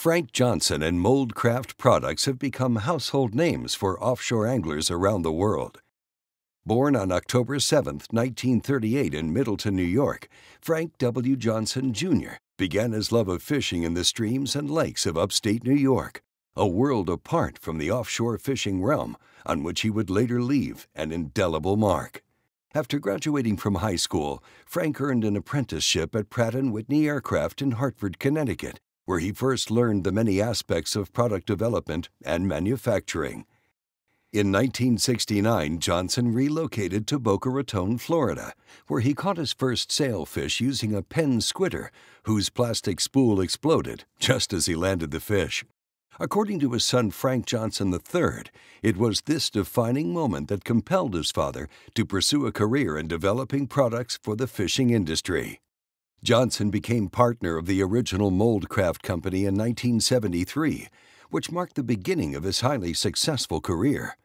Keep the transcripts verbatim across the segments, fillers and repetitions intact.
Frank Johnson and Mold Craft Products have become household names for offshore anglers around the world. Born on October seventh nineteen thirty-eight in Middleton, New York, Frank W. Johnson, Junior began his love of fishing in the streams and lakes of upstate New York, a world apart from the offshore fishing realm on which he would later leave an indelible mark. After graduating from high school, Frank earned an apprenticeship at Pratt and Whitney Aircraft in Hartford, Connecticut, where he first learned the many aspects of product development and manufacturing. In nineteen sixty-nine, Johnson relocated to Boca Raton, Florida, where he caught his first sailfish using a Penn Squider, whose plastic spool exploded just as he landed the fish. According to his son Frank Johnson the third, it was this defining moment that compelled his father to pursue a career in developing products for the fishing industry. Johnson became partner of the original Mold Craft Company in nineteen seventy-three, which marked the beginning of his highly successful career.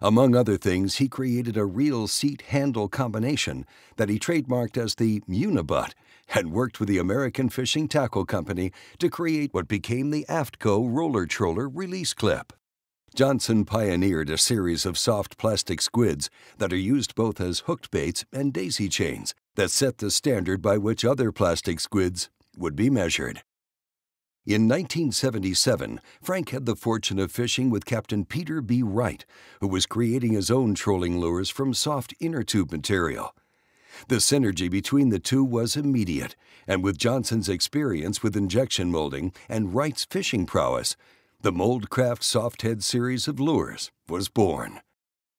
Among other things, he created a reel seat handle combination that he trademarked as the Unibutt and worked with the American Fishing Tackle Company to create what became the Aftco Roller Troller release clip. Johnson pioneered a series of soft plastic squids that are used both as hooked baits and daisy chains that set the standard by which other plastic squids would be measured. In nineteen seventy-seven, Frank had the fortune of fishing with Captain Peter B. Wright, who was creating his own trolling lures from soft inner tube material. The synergy between the two was immediate, and with Johnson's experience with injection molding and Wright's fishing prowess, the Moldcraft Softhead series of lures was born.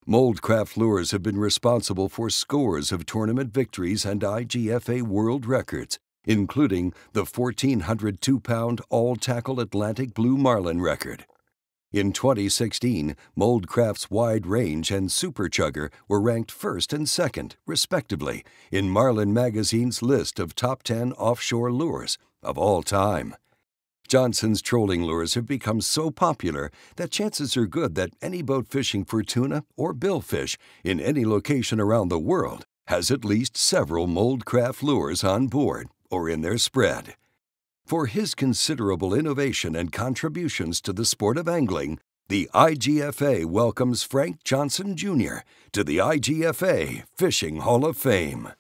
Moldcraft lures have been responsible for scores of tournament victories and I G F A world records, including the fourteen hundred two pound all-tackle Atlantic Blue Marlin record. In twenty sixteen, Moldcraft's Wide Range and Super Chugger were ranked first and second, respectively, in Marlin Magazine's list of top ten offshore lures of all time. Johnson's trolling lures have become so popular that chances are good that any boat fishing for tuna or billfish in any location around the world has at least several Moldcraft lures on board or in their spread. For his considerable innovation and contributions to the sport of angling, the I G F A welcomes Frank Johnson, Junior to the I G F A Fishing Hall of Fame.